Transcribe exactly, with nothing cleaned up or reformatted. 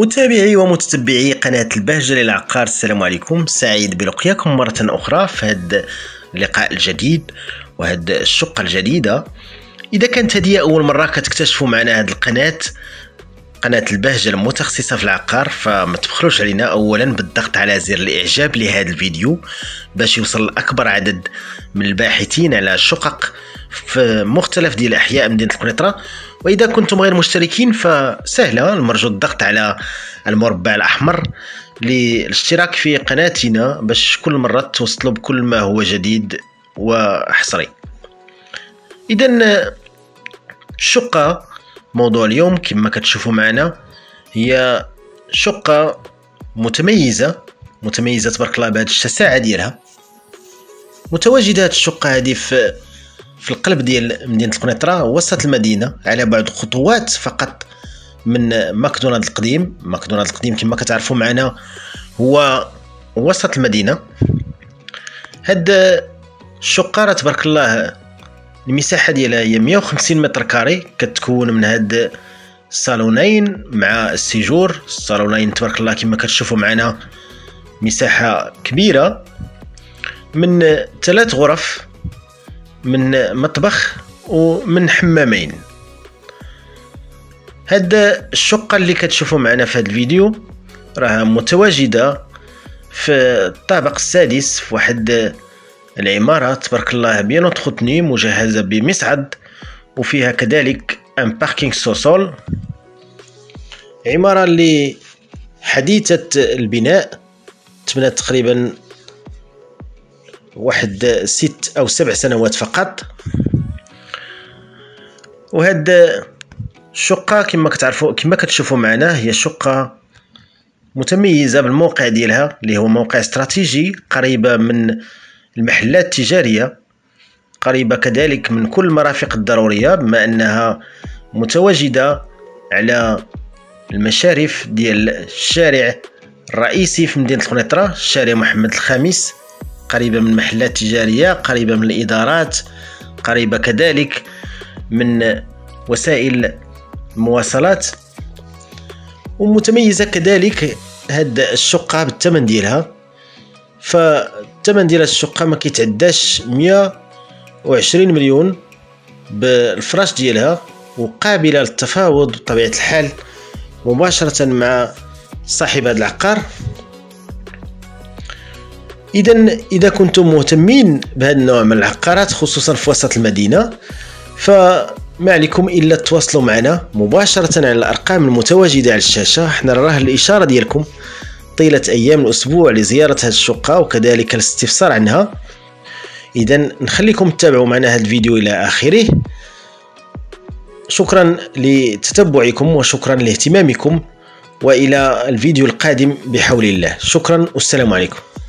متابعي ومتتبعي قناة البهجة للعقار، السلام عليكم. سعيد بلقياكم مرة أخرى في هذا اللقاء الجديد وهذه الشقة الجديدة. إذا كانت هذه أول مرة كتكتشفوا معنا هذه القناة، قناة البهجة المتخصصة في العقار، فما تبخلوش علينا أولا بالضغط على زر الإعجاب لهذا الفيديو باش يوصل لأكبر عدد من الباحثين على شقق في مختلف ديال أحياء مدينة القنيطرة. وإذا كنتم غير مشتركين فسهلة المرجو الضغط على المربع الأحمر للاشتراك في قناتنا باش كل مرة توصلوا بكل ما هو جديد وحصري. إذن الشقة موضوع اليوم كما كتشوفوا معنا هي شقة متميزة متميزة تبارك الله بهذه الشساعة ديالها. متواجدة هذه الشقة هذه في في القلب ديال مدينة القنيطرة وسط المدينة، على بعد خطوات فقط من ماكدونالدز القديم. ماكدونالدز القديم كما كتعرفوا معنا هو وسط المدينة. هاد الشقة راه تبارك الله المساحة ديالها هي مية وخمسين متر كاري، كتكون من هاد الصالونين مع السيجور. الصالونين تبارك الله كما كتشوفوا معنا مساحة كبيرة من ثلاث غرف، من مطبخ ومن حمامين. هاد الشقة اللي كتشوفوا معنا في هاد الفيديو راها متواجدة في الطابق السادس في واحد العمارة تبارك الله بيان اونتروتني، مجهزة بمصعد وفيها كذلك ان باركينغ سوسول. عمارة اللي حديثة البناء، تبنات تقريبا واحد ست او سبع سنوات فقط. وهاد الشقة كما كتعرفوا كما كتشوفوا معنا هي شقة متميزة بالموقع ديالها اللي هو موقع استراتيجي، قريبة من المحلات التجارية، قريبة كذلك من كل المرافق الضرورية، بما أنها متواجدة على المشارف ديال الشارع الرئيسي في مدينة القنيطرة، شارع محمد الخامس، قريبة من محلات تجارية، قريبة من الإدارات، قريبة كذلك من وسائل المواصلات. ومتميزة كذلك هاد الشقة بالثمن ديالها، فالثمن ديال الشقة ما كيتعداش مية وعشرين مليون بالفراش ديالها، وقابلة للتفاوض بطبيعة الحال مباشرة مع صاحب هذا العقار. إذا إذا كنتم مهتمين بهذا النوع من العقارات خصوصا في وسط المدينة، فما عليكم إلا تواصلوا معنا مباشرة على الأرقام المتواجدة على الشاشة. حنا راه الإشارة ديالكم طيلة أيام الأسبوع لزيارة هذه الشقة وكذلك الاستفسار عنها. إذا نخليكم تتابعوا معنا هذا الفيديو إلى آخره. شكرا لتتبعكم وشكرا لاهتمامكم، وإلى الفيديو القادم بحول الله. شكرا والسلام عليكم.